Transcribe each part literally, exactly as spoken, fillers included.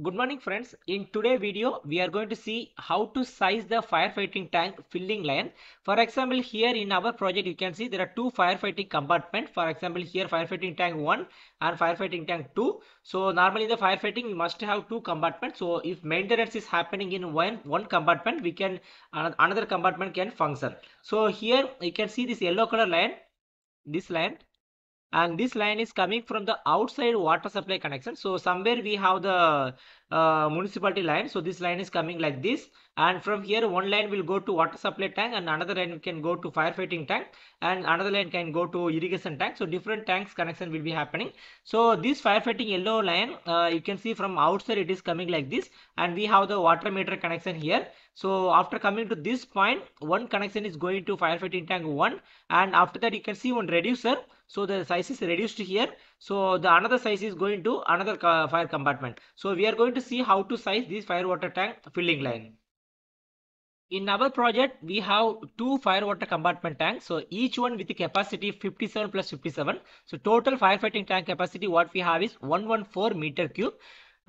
Good morning friends. In today's video we are going to see how to size the firefighting tank filling line. For example, here in our project you can see there are two firefighting compartments. For example, here firefighting tank one and firefighting tank two. So normally the firefighting you must have two compartments. So if maintenance is happening in one one compartment, we can another compartment can function. So here you can see this yellow color line, this line, and this line is coming from the outside water supply connection. So somewhere we have the uh, municipality line, so this line is coming like this, and from here one line will go to water supply tank and another line can go to firefighting tank and another line can go to irrigation tank. So different tanks connection will be happening. So this firefighting yellow line, uh, you can see from outside it is coming like this, and we have the water meter connection here. So after coming to this point, one connection is going to firefighting tank one, and after that you can see one reducer. So the size is reduced here. So the another size is going to another fire compartment. So we are going to see how to size this fire water tank filling line. In our project, we have two fire water compartment tanks. So each one with the capacity fifty-seven plus fifty-seven. So total firefighting tank capacity what we have is one hundred fourteen meter cube.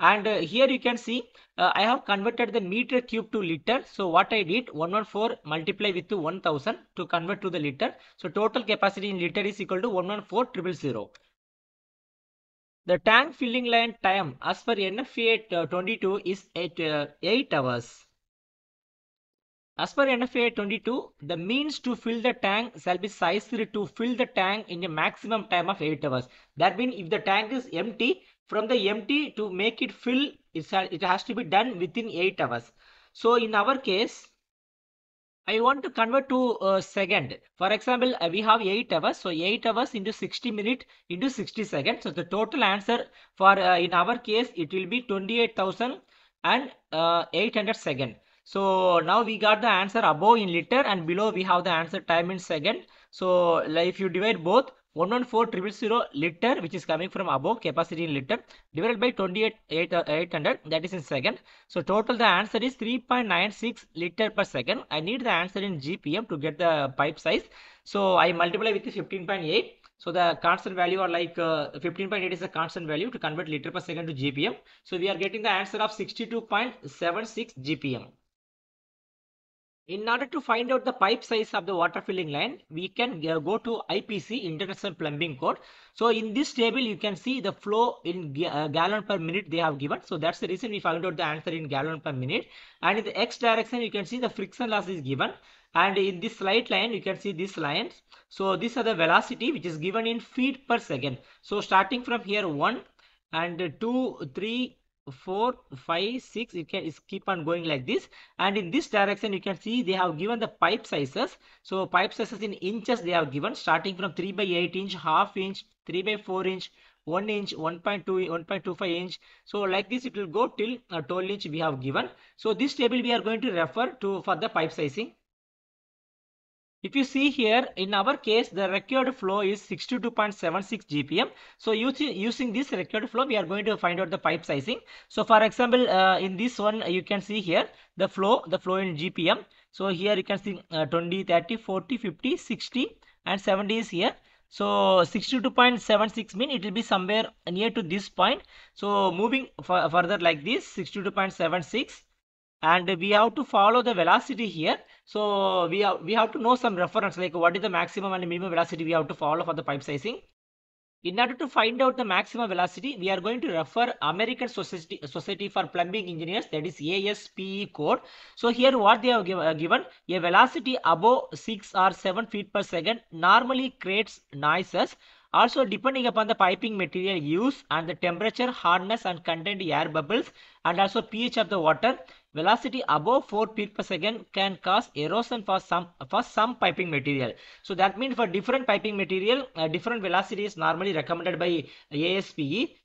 And uh, here you can see uh, I have converted the meter cube to liter. So what I did, one hundred fourteen multiply with one thousand to convert to the liter. So total capacity in liter is equal to one hundred fourteen thousand. The tank filling line time as per N F P A twenty-two is eight, uh, eight hours. As per N F P A twenty-two, the means to fill the tank shall be sized to fill the tank in a maximum time of eight hours. That means if the tank is empty, from the empty to make it fill, it has to be done within eight hours. So in our case, I want to convert to uh, second. For example, uh, we have eight hours. So eight hours into sixty minutes into sixty seconds. So the total answer for uh, in our case, it will be twenty-eight thousand eight hundred seconds. So now we got the answer above in liter and below we have the answer time in second. So if you divide both, one hundred fourteen thousand liter, which is coming from above, capacity in liter, divided by twenty-eight thousand eight hundred, that is in second. So total the answer is three point nine six liter per second. I need the answer in G P M to get the pipe size. So I multiply with fifteen point eight. So the constant value are like uh, fifteen point eight is a constant value to convert liter per second to G P M. So we are getting the answer of sixty-two point seven six G P M. In order to find out the pipe size of the water filling line, we can go to I P C, International Plumbing Code. So in this table, you can see the flow in gallon per minute they have given. So that's the reason we found out the answer in gallon per minute. And in the X direction, you can see the friction loss is given. And in this slight line, you can see these lines. So these are the velocity, which is given in feet per second. So starting from here, one and two, three, four, five, six, it can is keep on going like this. And in this direction you can see they have given the pipe sizes. So pipe sizes in inches they have given, starting from three by eight inch, half inch, three by four inch, one inch, one point two, one point two five inch. So like this it will go till uh, twelve inch we have given. So this table we are going to refer to for the pipe sizing. If you see here, in our case, the required flow is sixty-two point seven six G P M. So using, using this required flow, we are going to find out the pipe sizing. So for example, uh, in this one, you can see here the flow, the flow in G P M. So here you can see uh, twenty, thirty, forty, fifty, sixty and seventy is here. So sixty-two point seven six mean it will be somewhere near to this point. So moving further like this, sixty-two point seven six. And we have to follow the velocity here. So we have, we have to know some reference, like what is the maximum and minimum velocity we have to follow for the pipe sizing. In order to find out the maximum velocity, we are going to refer American Society, Society for Plumbing Engineers, that is A S P E code. So here what they have give, uh, given, a velocity above six or seven feet per second normally creates noises. Also, depending upon the piping material used and the temperature, hardness and content air bubbles and also pH of the water, velocity above four feet per second can cause erosion for some for some piping material. So that means for different piping material, uh, different velocity is normally recommended by A S P E.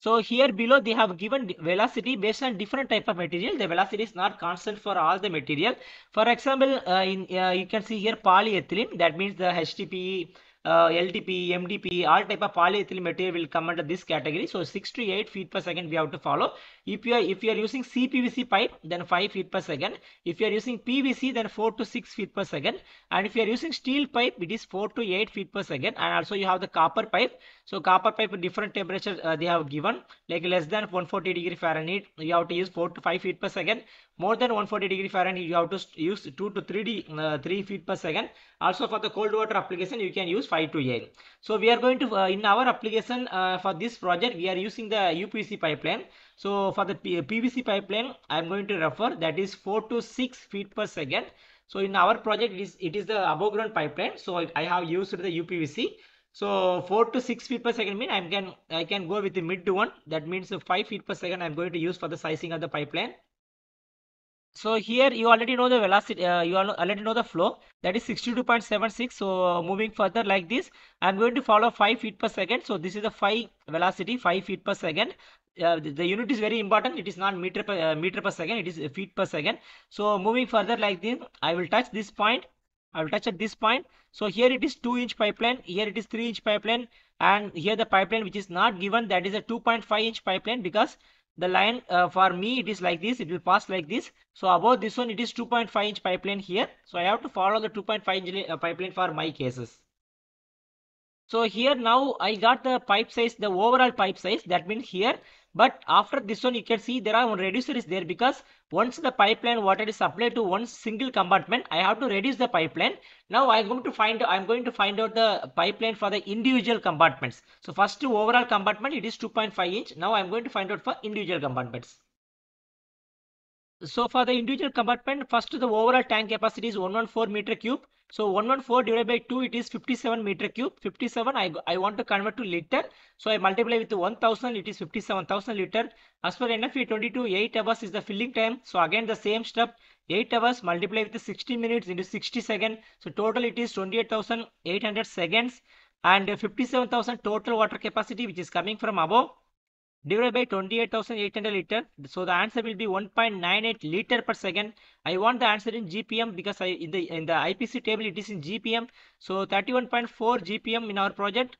So here below they have given velocity based on different type of material. The velocity is not constant for all the material. For example, uh, in uh, you can see here polyethylene, that means the H D P E uh, L D P E, M D P E, all type of polyethylene material will come under this category. So six to eight feet per second we have to follow. If you are if you are using C P V C pipe, then five feet per second. If you are using P V C, then four to six feet per second. And if you are using steel pipe, it is four to eight feet per second. And also you have the copper pipe. So copper pipe with different temperature uh, they have given, like less than one hundred forty degree Fahrenheit, you have to use four to five feet per second. More than one hundred forty degree Fahrenheit, you have to use two to three feet per second. Also for the cold water application, you can use five to eight. So we are going to, uh, in our application uh, for this project, we are using the U P V C pipeline. So for the P V C pipeline, I am going to refer that is four to six feet per second. So in our project, it is, it is the above ground pipeline. So I have used the U P V C. So four to six feet per second mean I can, I can go with the mid to one. That means five feet per second I am going to use for the sizing of the pipeline. So here you already know the velocity, uh, you already know the flow, that is sixty-two point seven six. So moving further like this, I am going to follow five feet per second. So this is the five velocity, five feet per second. Uh, the, the unit is very important. It is not meter per, uh, meter per second, it is feet per second. So moving further like this, I will touch this point. I will touch at this point. So here it is two inch pipeline, here it is three inch pipeline, and here the pipeline which is not given, that is a two point five inch pipeline, because the line uh, for me it is like this, it will pass like this. So above this one it is two point five inch pipeline here. So I have to follow the two point five inch uh, pipeline for my cases. So here now I got the pipe size, the overall pipe size, that means here. But after this one you can see there are one reducer is there, because once the pipeline water is supplied to one single compartment, I have to reduce the pipeline. Now I am going to find I am going to find out the pipeline for the individual compartments. So first overall compartment it is two point five inch. Now I am going to find out for individual compartments. So for the individual compartment, first the overall tank capacity is one hundred fourteen meter cube. So one hundred fourteen divided by two, it is fifty-seven meter cube. fifty-seven I, I want to convert to liter. So I multiply with one thousand, it is fifty-seven thousand liter. As per N F P A twenty-two, eight hours is the filling time. So again the same step, eight hours multiply with the sixty minutes into sixty seconds. So total it is twenty-eight thousand eight hundred seconds, and fifty-seven thousand total water capacity which is coming from above, divided by twenty-eight thousand eight hundred liter. So the answer will be one point nine eight liter per second. I want the answer in G P M, because I in the in the I P C table it is in G P M. So thirty-one point four G P M in our project.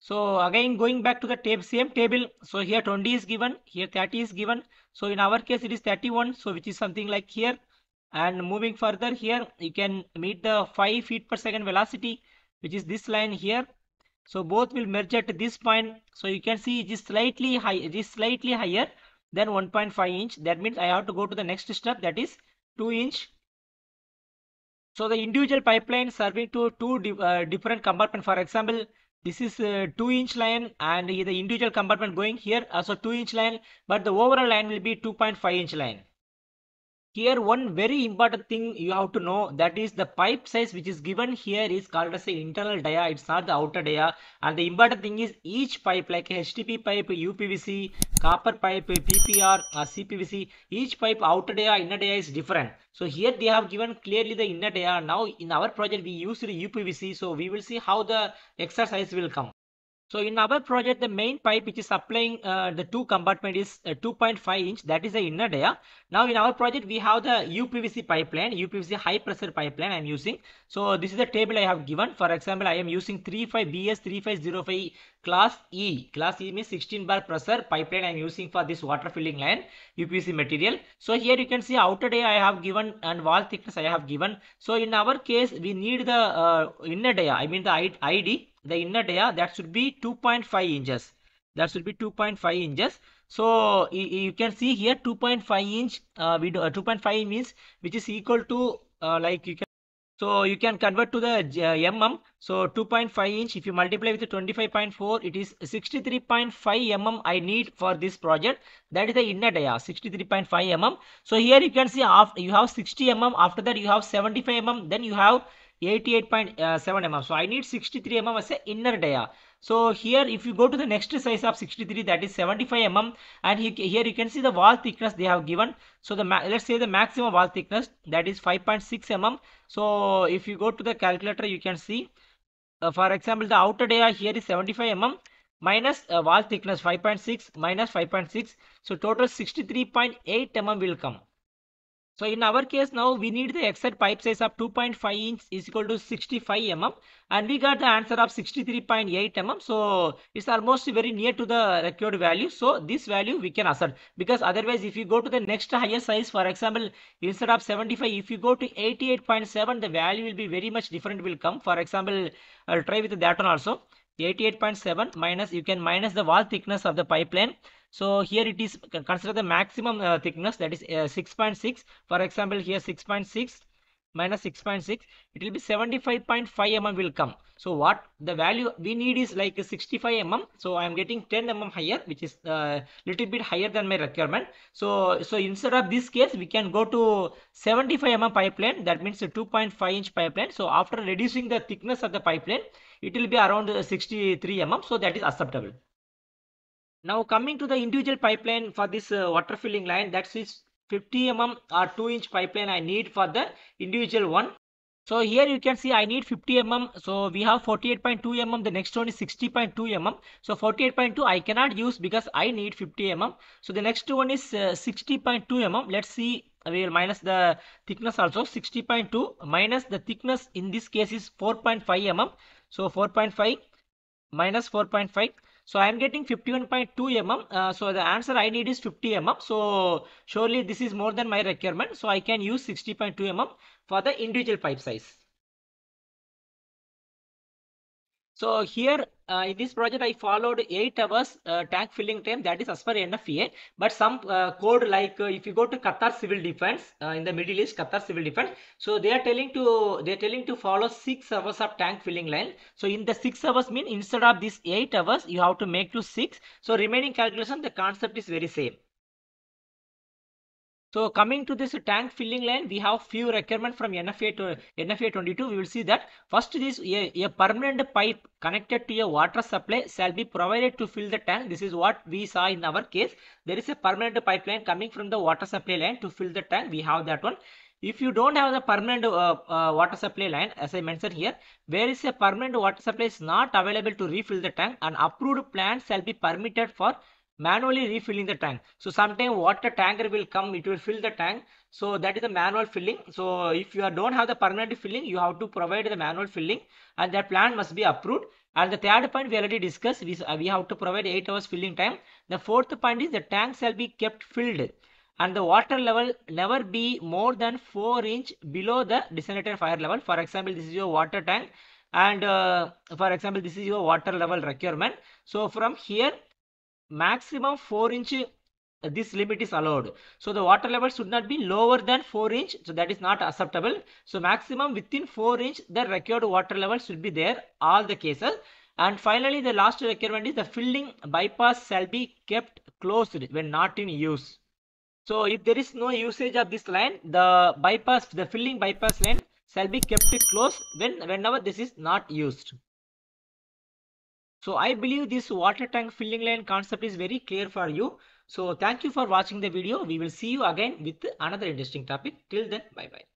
So again going back to the tab, same table. So here twenty is given, here thirty is given. So in our case it is thirty-one, so which is something like here. And moving further, here you can meet the five feet per second velocity, which is this line here. So both will merge at this point. So you can see it is slightly high, it is slightly higher than one point five inch. That means I have to go to the next step, that is two inch. So the individual pipeline serving to two di uh, different compartments. For example, this is uh, two inch line, and the individual compartment going here also two inch line, but the overall line will be two point five inch line. Here one very important thing you have to know, that is the pipe size which is given here is called as the internal dia, it's not the outer dia. And the important thing is each pipe, like H D P E pipe, U P V C, copper pipe, P P R, or C P V C, each pipe outer dia, inner dia is different. So here they have given clearly the inner dia. Now in our project we used U P V C, so we will see how the exercise will come. So in our project, the main pipe which is supplying uh, the two compartment is uh, two point five inch, that is the inner dia. Now in our project, we have the U P V C pipeline, U P V C high pressure pipeline I am using. So this is the table I have given. For example, I am using B S thirty-five oh five class E. Class E means sixteen bar pressure pipeline I am using for this water filling line, U P V C material. So here you can see outer dia I have given and wall thickness I have given. So in our case, we need the uh, inner dia, I mean the I D. The inner dia, that should be two point five inches. That should be two point five inches. So you, you can see here two point five inch. Uh, we do uh, two point five means which is equal to uh, like you can. So you can convert to the uh, mm. So two point five inch. If you multiply with twenty-five point four, it is sixty-three point five millimeters I need for this project. That is the inner dia, sixty-three point five millimeters. So here you can see after you have sixty millimeters. After that you have seventy-five millimeters. Then you have eighty-eight point seven millimeters. So I need sixty-three millimeters as a inner dia. So here if you go to the next size of sixty-three, that is seventy-five millimeters, and he, here you can see the wall thickness they have given. So the let's say the maximum wall thickness, that is five point six millimeters. So if you go to the calculator, you can see uh, for example the outer dia here is seventy-five millimeters minus uh, wall thickness five point six minus five point six. So total sixty-three point eight millimeters will come. So in our case now we need the exit pipe size of two point five inch is equal to sixty-five millimeters, and we got the answer of sixty-three point eight millimeters. So it's almost very near to the required value. So this value we can assert, because otherwise if you go to the next higher size, for example, instead of seventy-five, if you go to eighty-eight point seven, the value will be very much different will come. For example, I'll try with that one also. eighty-eight point seven minus, you can minus the wall thickness of the pipeline. So here it is, consider the maximum uh, thickness, that is six point six. Uh, for example, here six point six minus six point six, it will be seventy-five point five millimeters will come. So what the value we need is like sixty-five millimeters. So I am getting ten millimeters higher, which is a uh, little bit higher than my requirement. So so instead of this case, we can go to seventy-five millimeter pipeline. That means a two point five inch pipeline. So after reducing the thickness of the pipeline, it will be around sixty-three millimeters. So that is acceptable. Now coming to the individual pipeline for this uh, water filling line, that is fifty millimeter or two inch pipeline I need for the individual one. So here you can see I need fifty millimeters. So we have forty-eight point two millimeters. The next one is sixty point two millimeters. So forty-eight point two I cannot use because I need fifty millimeters. So the next one is uh, sixty point two millimeters. Let's see. We will minus the thickness also. Sixty point two minus the thickness in this case is four point five millimeters. So four point five minus four point five. So I am getting fifty-one point two millimeters. Uh, so the answer I need is fifty millimeters. So surely this is more than my requirement. So I can use sixty point two millimeters for the individual pipe size. So here uh, in this project I followed eight hours uh, tank filling time, that is as per N F P A. But some uh, code, like uh, if you go to Qatar Civil Defense uh, in the Middle East, Qatar Civil Defense, so they are telling to they are telling to follow six hours of tank filling line. So in the six hours mean instead of this eight hours you have to make to six. So remaining calculation, the concept is very same. So coming to this tank filling line, we have few requirements from N F P A to N F P A twenty-two. We will see that first is a, a permanent pipe connected to a water supply shall be provided to fill the tank. This is what we saw in our case. There is a permanent pipeline coming from the water supply line to fill the tank. We have that one. If you don't have the permanent uh, uh, water supply line, as I mentioned here, where is a permanent water supply is not available to refill the tank, an approved plan shall be permitted for manually refilling the tank. So sometime water tanker will come, it will fill the tank. So that is a manual filling. So if you don't have the permanent filling, you have to provide the manual filling, and that plan must be approved. And the third point we already discussed, we, we have to provide eight hours filling time. The fourth point is the tank shall be kept filled and the water level never be more than four inch below the designated fire level. For example, this is your water tank, and uh, for example, this is your water level requirement. So from here, maximum four inch this limit is allowed. So the water level should not be lower than four inch. So that is not acceptable. So maximum within four inch the required water level should be there, all the cases. And finally, the last requirement is the filling bypass shall be kept closed when not in use. So if there is no usage of this line, the bypass, the filling bypass line shall be kept closed when whenever this is not used. So I believe this water tank filling line concept is very clear for you. So thank you for watching the video. We will see you again with another interesting topic. Till then, bye bye.